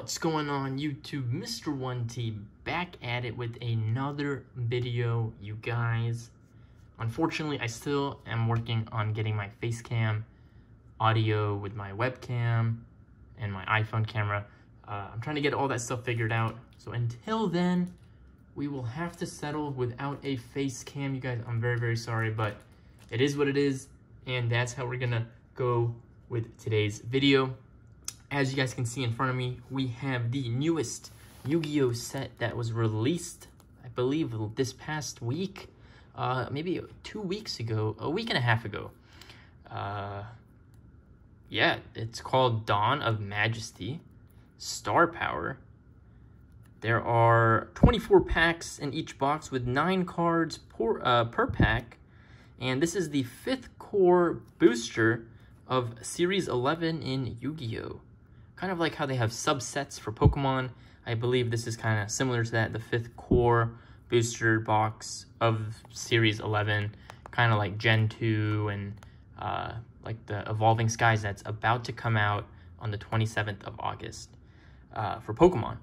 What's going on YouTube? Mr. 1T back at it with another video, you guys. Unfortunately, I still am working on getting my face cam audio with my webcam and my iPhone camera. I'm trying to get all that stuff figured out. So until then, we will have to settle without a face cam, you guys. I'm very, very sorry, but it is what it is. And that's how we're gonna go with today's video. As you guys can see in front of me, we have the newest Yu-Gi-Oh! Set that was released, I believe, this past week. Maybe 2 weeks ago, a week and a half ago. Yeah, it's called Dawn of Majesty Star Power. There are 24 packs in each box with 9 cards per pack. And this is the 5th core booster of Series 11 in Yu-Gi-Oh! Kind of like how they have subsets for Pokemon. I believe this is kind of similar to that, the 5th core booster box of Series 11, kind of like Gen 2 and like the Evolving Skies that's about to come out on the 27th of August for Pokemon.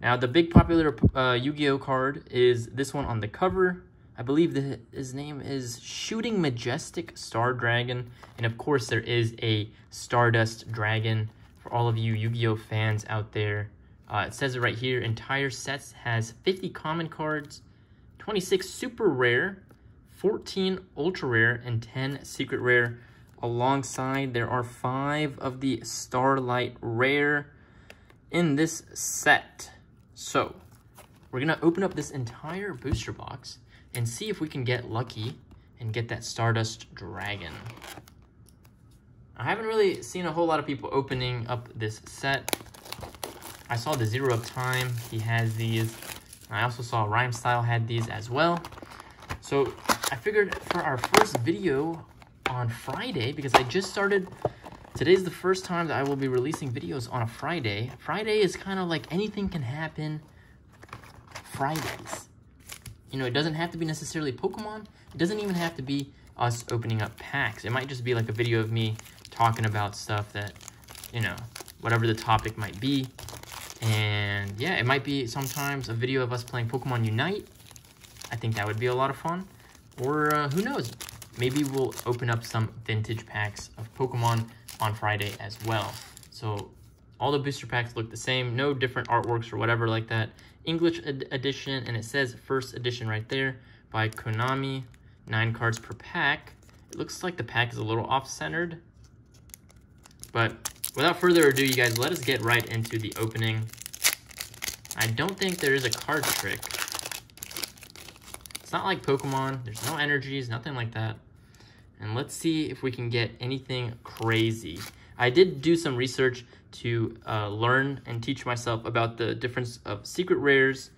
Now, the big popular Yu-Gi-Oh! Card is this one on the cover. I believe that his name is Shooting Majestic Star Dragon. And of course, there is a Stardust Dragon. For all of you Yu-Gi-Oh! Fans out there, it says it right here, entire sets has 50 common cards, 26 super rare, 14 ultra rare, and 10 secret rare. Alongside, there are 5 of the Starlight rare in this set. So, we're gonna open up this entire booster box and see if we can get lucky and get that Stardust Dragon. I haven't really seen a whole lot of people opening up this set. I saw the Zero of Time, he has these. I also saw Rhyme Style had these as well. So I figured for our first video on Friday, because I just started, today's the first time that I will be releasing videos on a Friday. Friday is kind of like anything can happen Fridays. You know, it doesn't have to be necessarily Pokemon. It doesn't even have to be us opening up packs. It might just be like a video of me talking about stuff that, you know, whatever the topic might be. And yeah, it might be sometimes a video of us playing Pokemon Unite. I think that would be a lot of fun. Or who knows, maybe we'll open up some vintage packs of Pokemon on Friday as well. So all the booster packs look the same, no different artworks or whatever like that. English edition, and it says first edition right there by Konami. 9 cards per pack. It looks like the pack is a little off-centered. But without further ado, you guys, let us get right into the opening. I don't think there is a card trick. It's not like Pokemon. There's no energies, nothing like that. And let's see if we can get anything crazy. I did do some research to learn and teach myself about the difference of secret rares,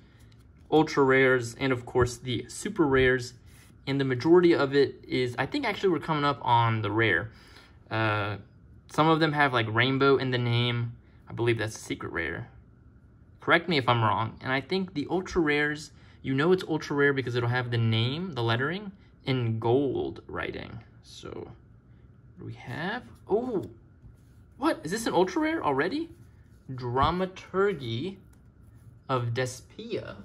ultra rares, and of course the super rares. And the majority of it is, I think actually we're coming up on the rare. Some of them have like rainbow in the name. I believe that's a secret rare. Correct me if I'm wrong. And I think the ultra rares, you know it's ultra rare because it'll have the name, the lettering, in gold writing. So, what do we have? Oh, what? Is this an ultra rare already? Dramaturgy of Despia.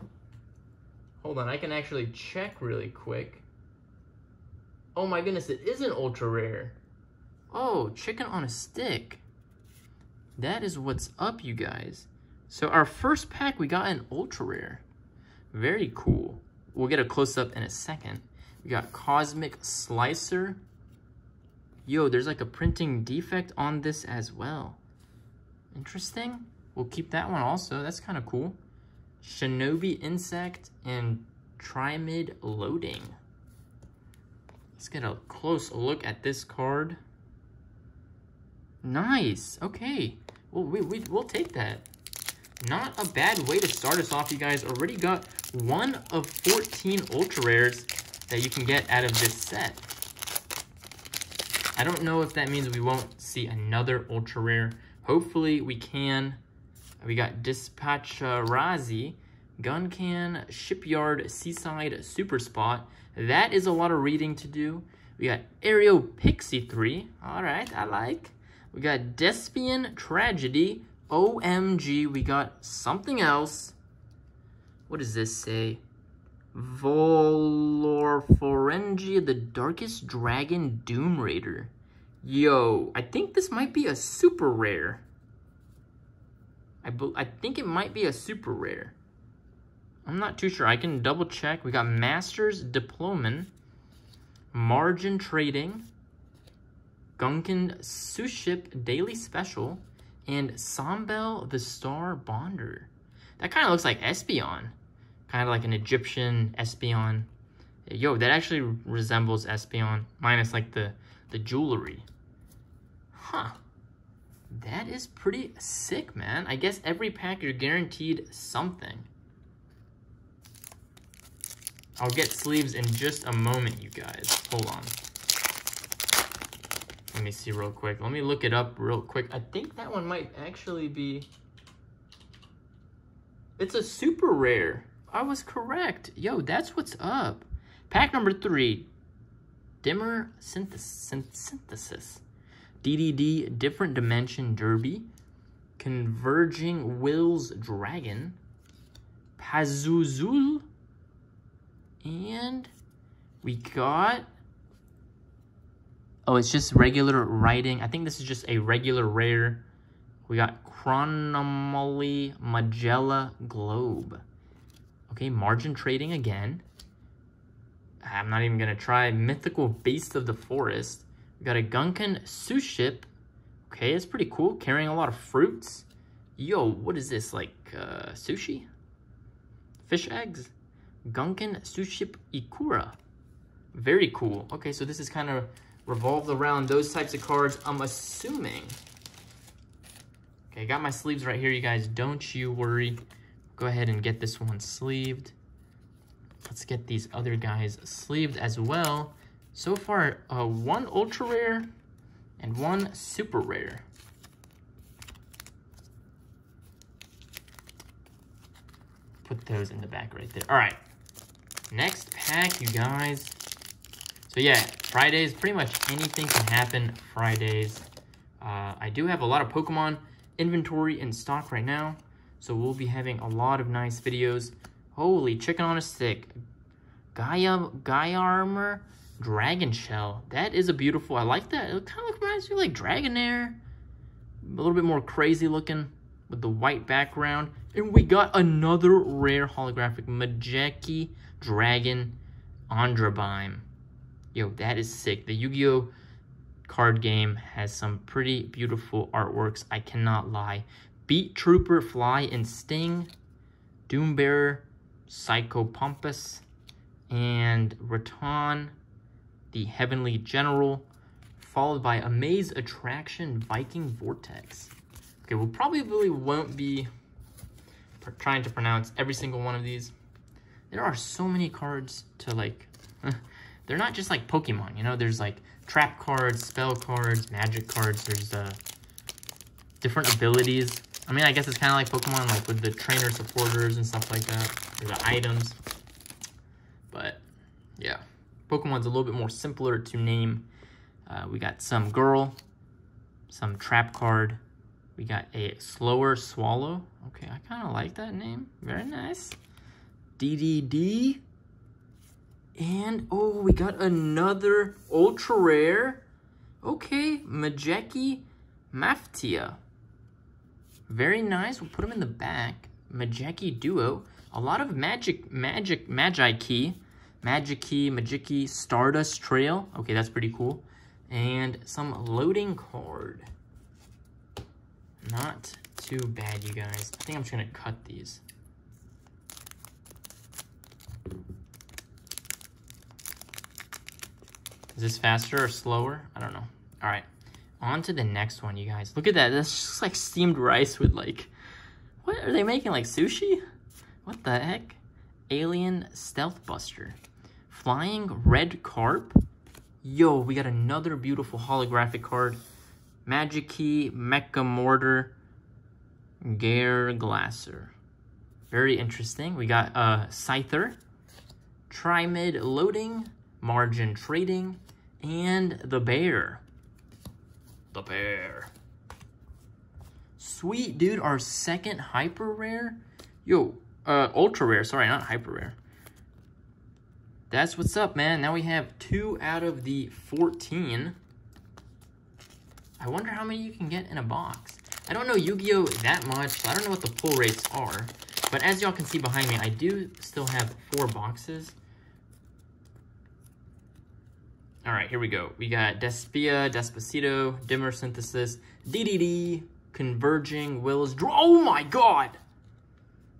Hold on, I can actually check really quick. Oh my goodness, it is an ultra rare. Oh, chicken on a stick. That is what's up, you guys. So our first pack, we got an ultra rare. Very cool. We'll get a close-up in a second. We got Cosmic Slicer. Yo, there's like a printing defect on this as well. Interesting. We'll keep that one also. That's kind of cool. Shinobi Insect and Trimid Loading. Let's get a close look at this card. Nice. Okay. Well, we'll take that. Not a bad way to start us off, you guys. Already got one of 14 ultra rares that you can get out of this set. I don't know if that means we won't see another ultra rare. Hopefully we can. We got Dispatcharazi, Gunkin, Shipyard, Seaside, Super Spot. That is a lot of reading to do. We got Aerial Pixie 3. All right, I like. We got Despian Tragedy, OMG, we got something else. What does this say? Volorforengia, the Darkest Dragon Doom Raider. Yo, I think this might be a super rare. I think it might be a super rare. I'm not too sure. I can double check. We got Master's Diploman, Margin Trading, Gunkin Suship Daily Special, and Sombel the Star Bonder. That kind of looks like Espeon. Kind of like an Egyptian Espeon. Yo, that actually resembles Espeon, minus like the jewelry. Huh. That is pretty sick, man. I guess every pack you're guaranteed something. I'll get sleeves in just a moment, you guys. Hold on. Let me see real quick. Let me look it up real quick. I think that one might actually be... It's a super rare. I was correct. Yo, that's what's up. Pack number 3. Dimmer Synthesis. DDD, Different Dimension Derby. Converging Wills Dragon. Pazuzul. And we got... Oh, it's just regular writing. I think this is just a regular rare. We got Chronomoly Magella Globe. Okay, Margin Trading again. I'm not even going to try. Mythical Beast of the Forest. We got a Gunkin Suship. Okay, that's pretty cool. Carrying a lot of fruits. Yo, what is this? Like, sushi? Fish eggs? Gunkin Suship Ikura. Very cool. Okay, so this is kind of revolved around those types of cards, I'm assuming. Okay, I got my sleeves right here, you guys. Don't you worry. Go ahead and get this one sleeved. Let's get these other guys sleeved as well. So far, one ultra rare and one super rare. Put those in the back right there. All right, next pack, you guys. So yeah, Fridays, pretty much anything can happen Fridays. I do have a lot of Pokemon inventory in stock right now, so we'll be having a lot of nice videos. Holy chicken on a stick. Gaiarmor Dragon Shell. That is a beautiful, I like that. It kind of reminds me of like Dragonair. A little bit more crazy looking with the white background. And we got another rare holographic Magikey Dragon Andrabime. Yo, that is sick. The Yu-Gi-Oh! Card game has some pretty beautiful artworks, I cannot lie. Beat Trooper Fly and Sting, Doombearer, Psychopompus, and Raton, the Heavenly General, followed by a Maze Attraction Viking Vortex. Okay, we probably won't be trying to pronounce every single one of these. There are so many cards to like, they're not just like Pokemon, you know? There's like trap cards, spell cards, magic cards, there's different abilities. I mean, I guess it's kind of like Pokemon, like with the trainer supporters and stuff like that, or the items. But yeah, Pokemon's a little bit more simpler to name. We got some girl, some trap card. We got a Slower Swallow. Okay, I kind of like that name. Very nice. DDD. And, oh, we got another ultra rare. Okay, Magikey Mafteá. Very nice. We'll put them in the back. Magikey Duo. A lot of Magikey, Stardust Trail. Okay, that's pretty cool. And some loading card. Not too bad, you guys. I think I'm just going to cut these. Is this faster or slower? I don't know. All right, on to the next one, you guys. Look at that, that's just like steamed rice with like, what are they making, like sushi? What the heck? Alien Stealth Buster. Flying Red Carp. Yo, we got another beautiful holographic card. Magikey Mechamortar Garglasser. Very interesting. We got Scyther, Trimid Loading, Margin Trading, and the bear. Sweet, dude. Our second hyper rare. Yo, ultra rare. Sorry, not hyper rare. That's what's up, man. Now we have 2 out of the 14. I wonder how many you can get in a box. I don't know Yu-Gi-Oh! That much, so I don't know what the pull rates are. But as y'all can see behind me, I do still have 4 boxes. Alright, here we go. We got Despia, Despacito, Dimmer Synthesis, DDD, Converging, Wills, oh my god!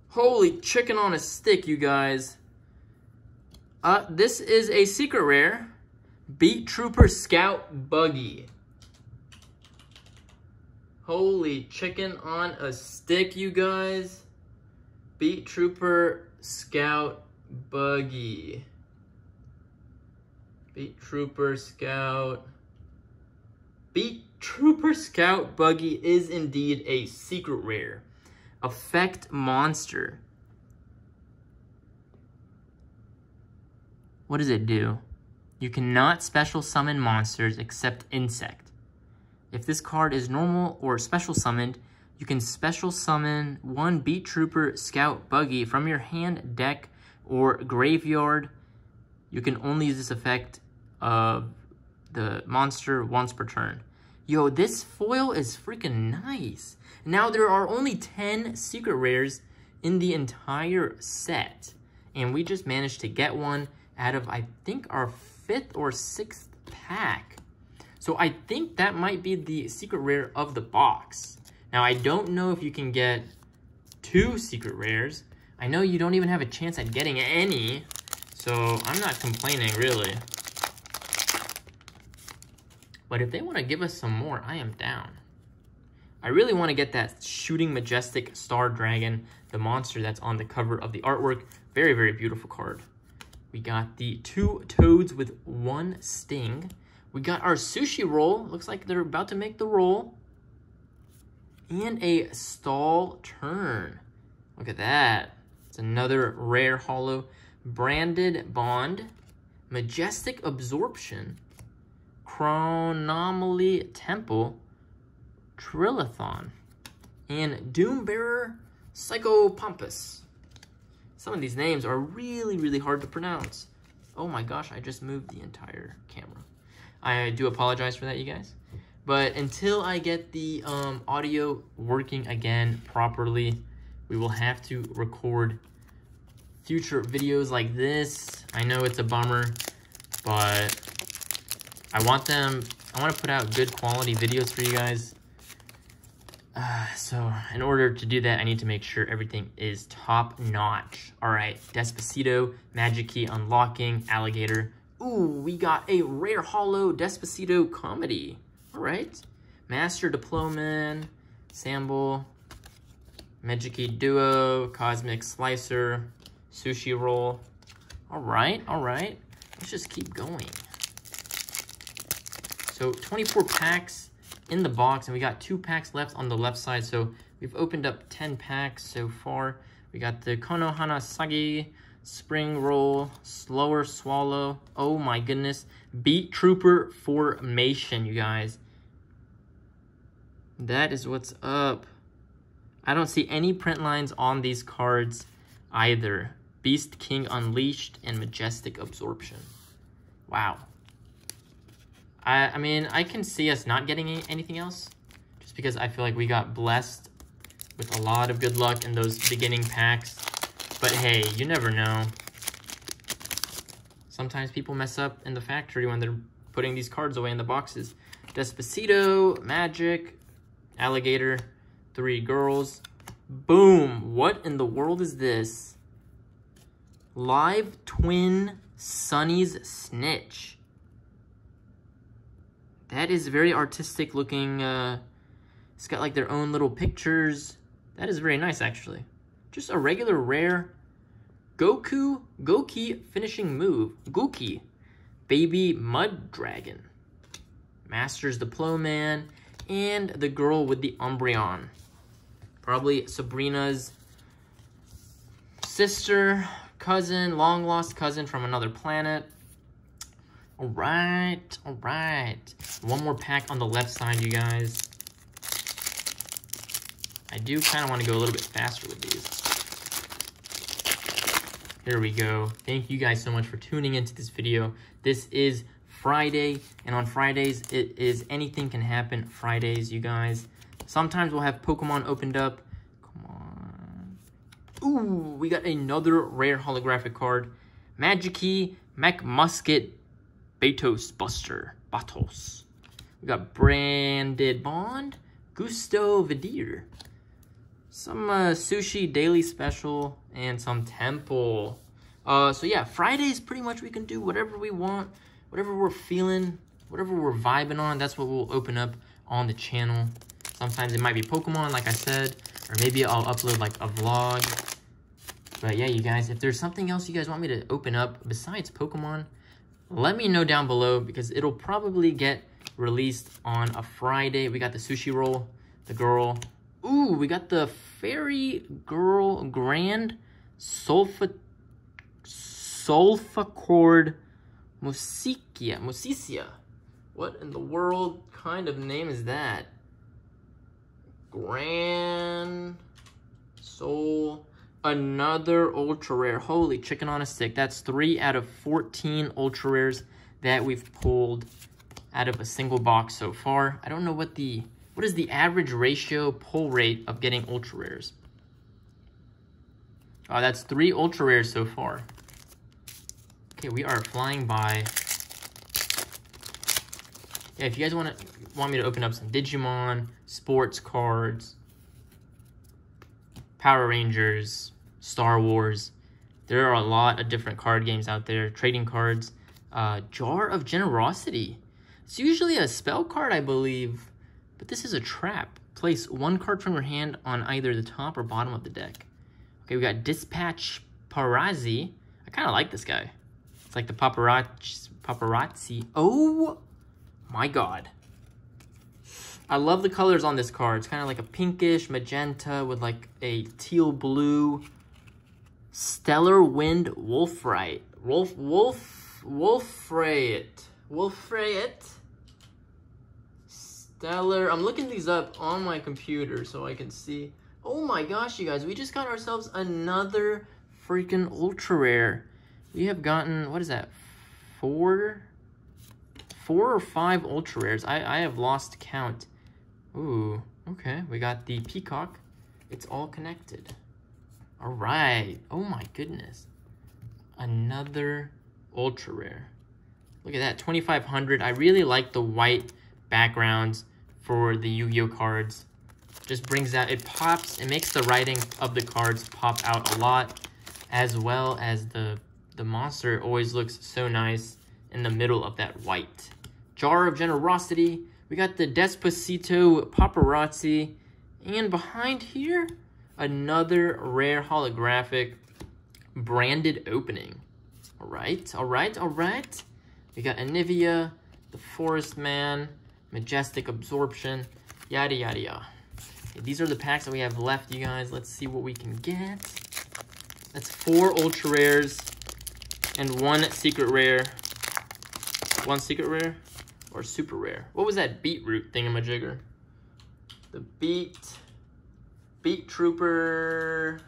Holy chicken on a stick, you guys. This is a secret rare, Beat Trooper Scout Buggy. Holy chicken on a stick, you guys. Beat Trooper Scout Buggy. Beat Trooper Scout. Beat Trooper Scout Buggy is indeed a secret rare. Effect monster. What does it do? You cannot special summon monsters except insect. If this card is normal or special summoned, you can special summon one Beat Trooper Scout Buggy from your hand, deck, or graveyard. You can only use this effect of the monster once per turn. Yo, this foil is freaking nice. Now there are only 10 secret rares in the entire set. And we just managed to get one out of, I think, our 5th or 6th pack. So I think that might be the secret rare of the box. Now, I don't know if you can get 2 secret rares. I know you don't even have a chance at getting any, so I'm not complaining, really. But if they want to give us some more, I am down. I really want to get that Shooting Majestic Star Dragon, the monster that's on the cover of the artwork. Very, very beautiful card. We got the 2 toads with 1 sting. We got our sushi roll. Looks like they're about to make the roll. And a stall turn. Look at that. It's another rare holo. Branded Bond. Majestic Absorption. Chronomaly Temple. Trilithon. And Doombearer Psychopompus. Some of these names are really, really hard to pronounce. Oh my gosh, I just moved the entire camera. I do apologize for that, you guys. But until I get the audio working again properly, we will have to record future videos like this. I know it's a bummer, but I want to put out good quality videos for you guys. So in order to do that, I need to make sure everything is top notch. All right, Despacito, Magikey Unlocking, Alligator. Ooh, we got a rare holo Despacito comedy. All right. Master's Diploman, Samble, Magikey Duo, Cosmic Slicer, Sushi Roll. All right, all right. Let's just keep going. So 24 packs in the box, and we got 2 packs left on the left side. So we've opened up 10 packs so far. We got the Konohana Sagi, Spring Roll, Slower Swallow, oh my goodness, Beat Trooper Formation, you guys. That is what's up. I don't see any print lines on these cards either. Beast King Unleashed and Majestic Absorption. Wow. I mean, I can see us not getting anything else, just because I feel like we got blessed with a lot of good luck in those beginning packs. But hey, you never know. Sometimes people mess up in the factory when they're putting these cards away in the boxes. Despacito, Magic, Alligator, 3 girls. Boom! What in the world is this? Live Twin Sunny's Snitch. That is very artistic looking. It's got like their own little pictures. That is very nice, actually. Just a regular rare Goku, Goki finishing move, Goki, Baby Mud Dragon, Master's Diploman, and the girl with the Umbreon. Probably Sabrina's sister, cousin, long lost cousin from another planet. All right, all right. One more pack on the left side, you guys. I do kind of want to go a little bit faster with these. Here we go. Thank you guys so much for tuning into this video. This is Friday, and on Fridays, it is Anything Can Happen Fridays, you guys. Sometimes we'll have Pokemon opened up. Come on. Ooh, we got another rare holographic card. Magikey Mafteá Batos Buster. Batos. We got Branded Bond. Gusto Vidir. Some Sushi Daily Special. And some Temple. So yeah, Fridays pretty much we can do whatever we want. Whatever we're feeling, whatever we're vibing on, that's what we'll open up on the channel. Sometimes it might be Pokemon, like I said, or maybe I'll upload like a vlog. But yeah, you guys, if there's something else you guys want me to open up besides Pokemon, let me know down below because it'll probably get released on a Friday. We got the Sushi Roll, the girl. Ooh, we got the Fairy Girl Grand Sulfacord Musicia. What in the world kind of name is that? Grand Soul. Another ultra rare. Holy chicken on a stick. That's 3 out of 14 ultra rares that we've pulled out of a single box so far. I don't know what the is the average ratio pull rate of getting ultra rares. Oh, that's 3 ultra rares so far. Okay, we are flying by. Yeah, if you guys want me to open up some Digimon, sports cards, Power Rangers, Star Wars, there are a lot of different card games out there, trading cards. Jar of Generosity. It's usually a spell card, I believe, but this is a trap. Place 1 card from your hand on either the top or bottom of the deck. Okay, we got Dispatch Paparazzi. I kind of like this guy. It's like the paparazzi. Oh my god. I love the colors on this card. It's kind of like a pinkish magenta with like a teal blue. Stellar Wind Wolf. Right. Wolfrayet. Stellar. I'm looking these up on my computer so I can see. Oh my gosh, you guys. We just got ourselves another freaking ultra rare. We have gotten, what is that, four or five ultra rares. I have lost count. Ooh, okay, we got the peacock. It's all connected. All right, oh my goodness. Another ultra rare. Look at that, 2,500. I really like the white backgrounds for the Yu-Gi-Oh! Cards. Just brings out, it pops, it makes the writing of the cards pop out a lot, as well as the monster always looks so nice in the middle of that white. Jar of Generosity. We got the Despacito Paparazzi. And behind here, another rare holographic branded opening. All right, all right, all right. We got Anivia, the Forest Man, Majestic Absorption, yada, yada, yada. Okay, these are the packs that we have left, you guys. Let's see what we can get. That's 4 ultra rares. And 1 secret rare or super rare. What was that beetroot thingamajigger? The Beat Trooper.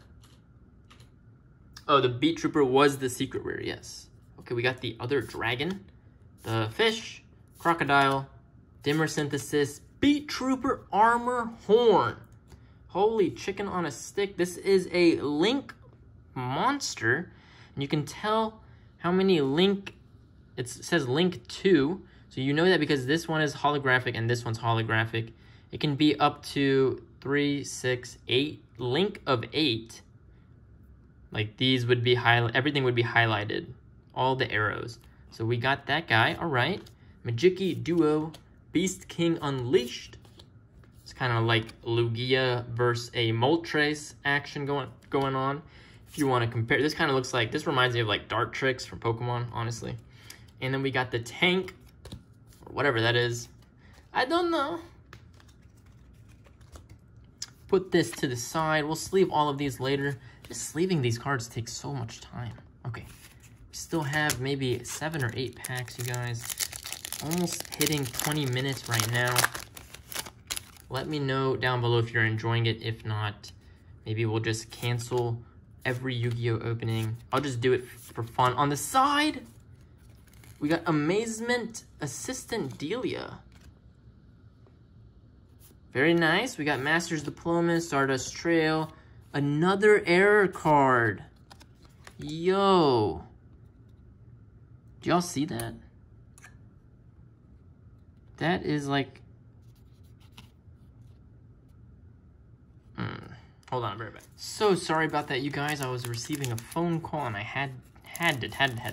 Oh, the Beat Trooper was the secret rare, yes. Okay, we got the other dragon, the fish, crocodile, dimmer synthesis, Beat Trooper armor horn. Holy chicken on a stick. This is a Link monster, and you can tell how many Link, it says Link 2, so you know that because this one is holographic and this one's holographic. It can be up to 3, 6, 8, Link of 8. Like these would be, everything would be highlighted, all the arrows. So we got that guy, all right. Magikey Duo, Beast King Unleashed. It's kind of like Lugia versus a Moltres action going on. If you want to compare, this kind of looks like, this reminds me of like Dartrix from Pokemon, honestly. And then we got the tank, or whatever that is. I don't know. Put this to the side. We'll sleeve all of these later. Just sleeving these cards takes so much time. Okay. We still have maybe 7 or 8 packs, you guys. Almost hitting 20 minutes right now. Let me know down below if you're enjoying it. If not, maybe we'll just cancel every Yu-Gi-Oh! Opening. I'll just do it for fun. On the side, we got Amazement Assistant Delia. Very nice. We got Master's Diploman, Stardust Trail. Another error card. Yo. Do y'all see that? That is like... Hold on, I'm right back. So sorry about that, you guys. I was receiving a phone call and I had to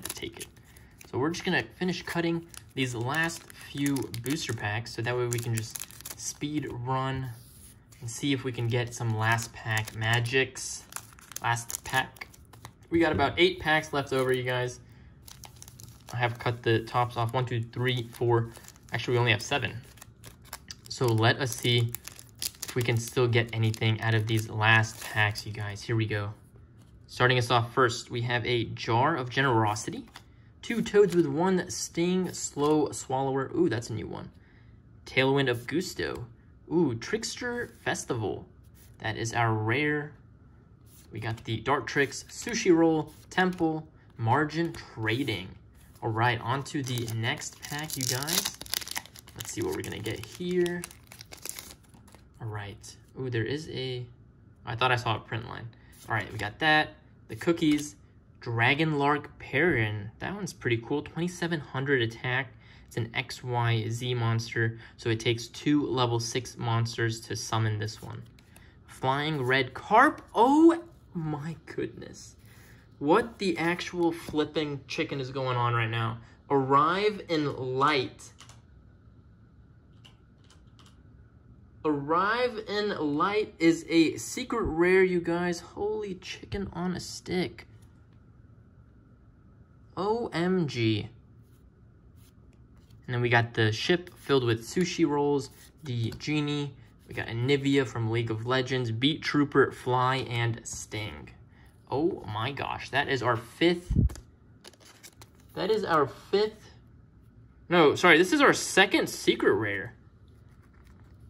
take it. So we're just gonna finish cutting these last few booster packs so that way we can just speed run and see if we can get some last pack magics. Last pack. We got about 8 packs left over, you guys. I have cut the tops off. 1, 2, 3, 4. Actually, we only have 7. So let us see if we can still get anything out of these last packs, you guys. Here we go. Starting us off first, we have a Jar of Generosity. 2 Toads with 1 Sting, Slow Swallower. Ooh, that's a new one. Tailwind of Gusto. Ooh, Trickster Festival. That is our rare. We got the Dark Tricks, Sushi Roll, Temple, Margin Trading. All right, on to the next pack, you guys. Let's see what we're gonna get here. All right. Ooh, there is a... I thought I saw a print line. All right, we got that. The cookies. Dragonlark Perrin. That one's pretty cool. 2700 attack. It's an XYZ monster, so it takes 2 level 6 monsters to summon this one. Flying Red Carp. Oh my goodness. What the actual flipping chicken is going on right now? Arrive in Light. Arrive in Light is a secret rare, you guys. Holy chicken on a stick. OMG. And then we got the ship filled with sushi rolls, the genie. We got Anivia from League of Legends, Beat Trooper, Fly, and Sting. Oh my gosh, that is our 5th. That is our 5th. No, sorry, this is our 2nd secret rare.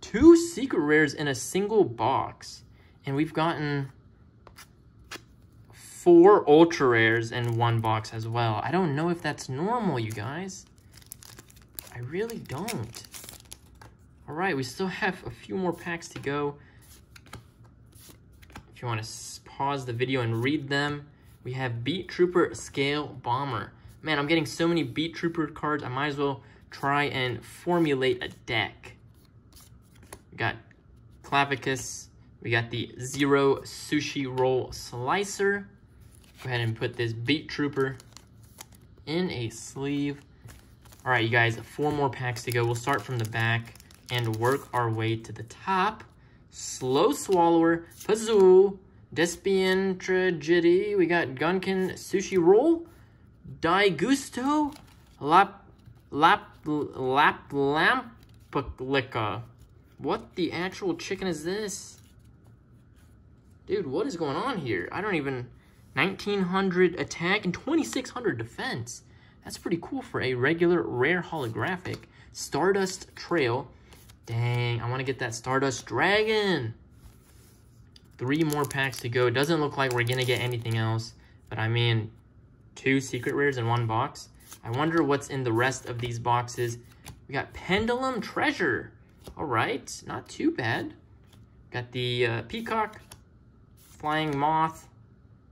2 secret rares in a single box. And we've gotten 4 ultra rares in 1 box as well. I don't know if that's normal, you guys. I really don't. All right, we still have a few more packs to go. If you want to pause the video and read them, we have Beat Trooper Scale Bomber. Man, I'm getting so many Beat Trooper cards, I might as well try and formulate a deck. We got Clavicus. We got the Zero Sushi Roll Slicer. Go ahead and put this Beat Trooper in a sleeve. All right, you guys, 4 more packs to go. We'll start from the back and work our way to the top. Slow Swallower, Pazoo, Despian Tragedy. We got Gunkin Sushi Roll, Digusto, Lamplica. What the actual chicken is this? Dude, what is going on here? I don't even... 1900 attack and 2600 defense. That's pretty cool for a regular rare holographic. Stardust Trail. Dang, I want to get that Stardust Dragon. 3 more packs to go. It doesn't look like we're going to get anything else. But I mean, 2 secret rares in 1 box. I wonder what's in the rest of these boxes. We got Pendulum Treasure. All right, not too bad. Got the Peacock, Flying Moth,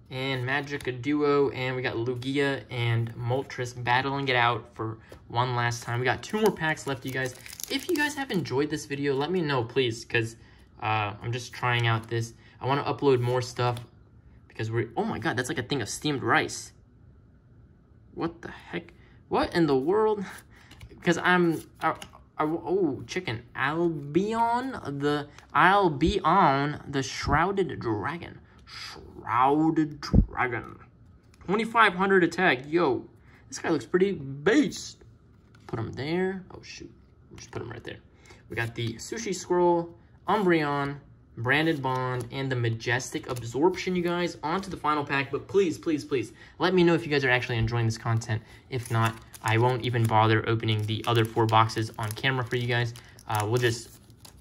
and Magikey Duo, and we got Lugia and Moltres battling it out for one last time. We got 2 more packs left, you guys. If you guys have enjoyed this video, let me know, please, because I'm just trying out this. I want to upload more stuff because we're... Oh my god, that's like a thing of steamed rice. What the heck? What in the world? Because oh, chicken. I'll be on the Shrouded Dragon. Shrouded Dragon. 2500 attack. Yo, this guy looks pretty based. Put him there. Oh, shoot. We'll just put him right there. We got the Sushi Scroll, Umbreon, Branded Bond, and the Majestic Absorption, you guys. On to the final pack, but please, please, please, let me know if you guys are actually enjoying this content. If not, I won't even bother opening the other 4 boxes on camera for you guys. We'll just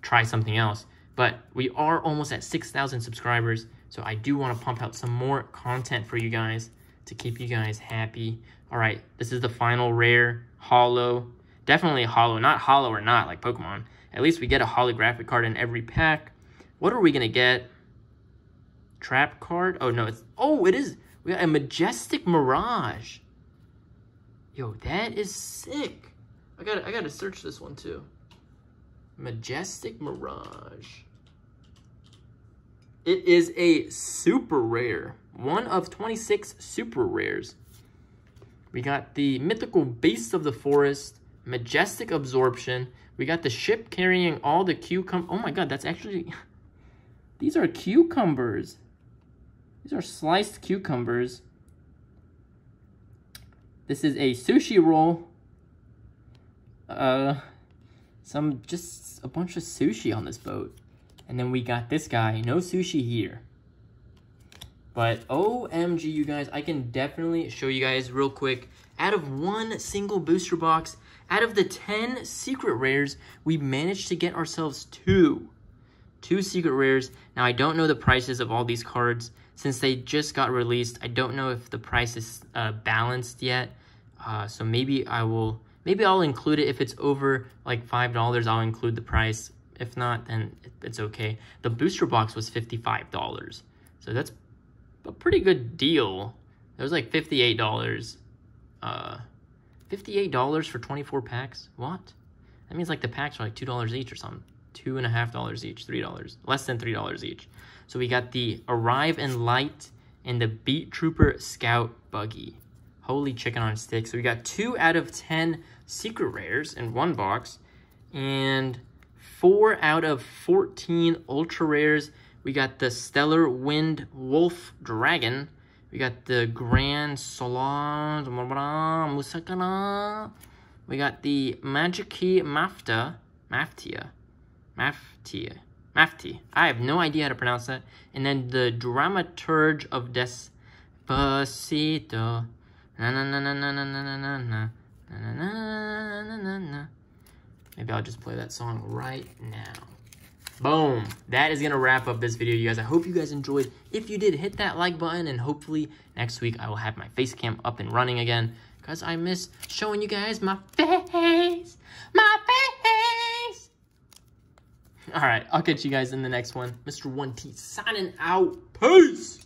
try something else. But we are almost at 6,000 subscribers, so I do want to pump out some more content for you guys to keep you guys happy. All right, this is the final rare holo. Definitely holo, not holo or not like Pokemon. At least we get a holographic card in every pack. What are we gonna get? Trap card? Oh no, it's, oh it is, we got a Majestic Mirage. Yo, that is sick. I gotta search this one too. Majestic Mirage. It is a super rare, one of 26 super rares. We got the Mythical Beast of the Forest, Majestic Absorption. We got the ship carrying all the cucumber. Oh my god, that's actually... These are cucumbers. These are sliced cucumbers. This is a sushi roll. Some, just a bunch of sushi on this boat. And then we got this guy, no sushi here. But OMG, you guys, I can definitely show you guys real quick. Out of one single booster box, out of the 10 secret rares, we managed to get ourselves two secret rares. Now, I don't know the prices of all these cards. Since they just got released, I don't know if the price is balanced yet. So maybe I'll include it. If it's over like $5, I'll include the price. If not, then it's okay. The booster box was $55. So that's a pretty good deal. It was like $58. $58 for 24 packs? What? That means like the packs are like $2 each or something. $2.50 each, $3. Less than $3 each. So we got the Arrive in Light and the Beat Trooper Scout Buggy. Holy chicken on a stick. So we got 2 out of 10 secret rares in one box. And 4 out of 14 ultra rares. We got the Stellar Wind Wolf Dragon. We got the Grand Solange. Musakana. We got the Magikey Mafteá. Mafteá. I have no idea how to pronounce that. And then the Dramaturgy of Despacito. Maybe I'll just play that song right now. Boom. That is going to wrap up this video, you guys. I hope you guys enjoyed. If you did, hit that like button, and hopefully next week I will have my face cam up and running again, because I miss showing you guys my face. My face. All right. I'll catch you guys in the next one. Mr. 1T signing out. Peace.